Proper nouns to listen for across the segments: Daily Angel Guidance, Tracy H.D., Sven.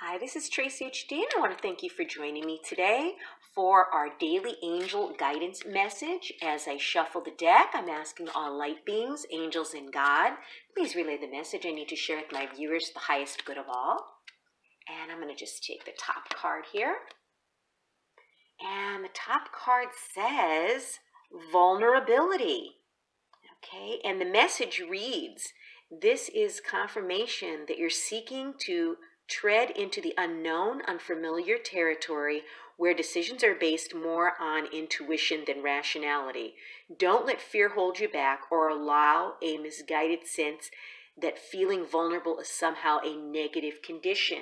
Hi, this is Tracy H.D., and I want to thank you for joining me today for our Daily Angel Guidance message. As I shuffle the deck, I'm asking all light beings, angels, and God, please relay the message I need to share with my viewers, the highest good of all. And I'm going to just take the top card here. And the top card says, vulnerability. Okay, and the message reads, this is confirmation that you're seeking to tread into the unknown, unfamiliar territory where decisions are based more on intuition than rationality. Don't let fear hold you back or allow a misguided sense that feeling vulnerable is somehow a negative condition.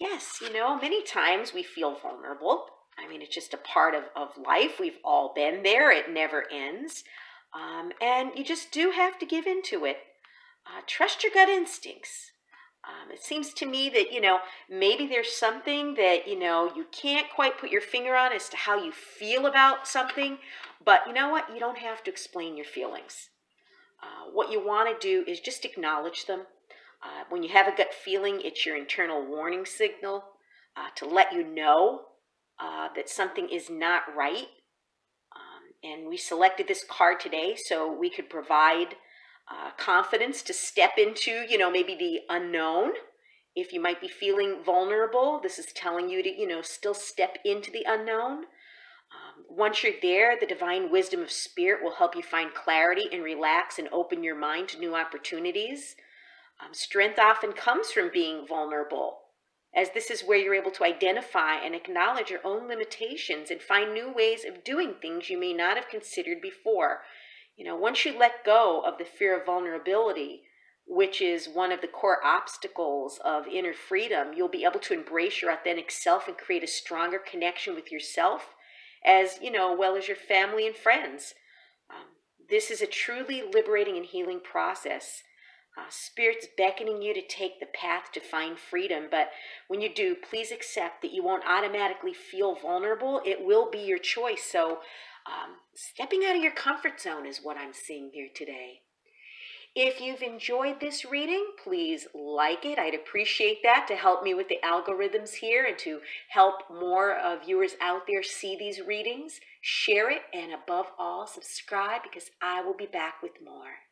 Yes, you know, many times we feel vulnerable. I mean, it's just a part of life. We've all been there. It never ends. And you just do have to give into it. Trust your gut instincts. It seems to me that, you know, maybe there's something that, you know, you can't quite put your finger on as to how you feel about something. But you know what? You don't have to explain your feelings. What you want to do is just acknowledge them. When you have a gut feeling, it's your internal warning signal to let you know that something is not right. And we selected this card today so we could provide confidence to step into, you know, maybe the unknown. If you might be feeling vulnerable, this is telling you to, you know, still step into the unknown. Once you're there, the divine wisdom of spirit will help you find clarity and relax and open your mind to new opportunities. Strength often comes from being vulnerable, as this is where you're able to identify and acknowledge your own limitations and find new ways of doing things you may not have considered before. You know, once you let go of the fear of vulnerability, which is one of the core obstacles of inner freedom, you'll be able to embrace your authentic self and create a stronger connection with yourself, as, you know, well as your family and friends. This is a truly liberating and healing process. Spirit's beckoning you to take the path to find freedom, but when you do, please accept that you won't automatically feel vulnerable. It will be your choice. So, stepping out of your comfort zone is what I'm seeing here today. If you've enjoyed this reading, please like it. I'd appreciate that to help me with the algorithms here and to help more viewers out there see these readings. Share it, and above all, subscribe, because I will be back with more.